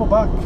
couple bucks.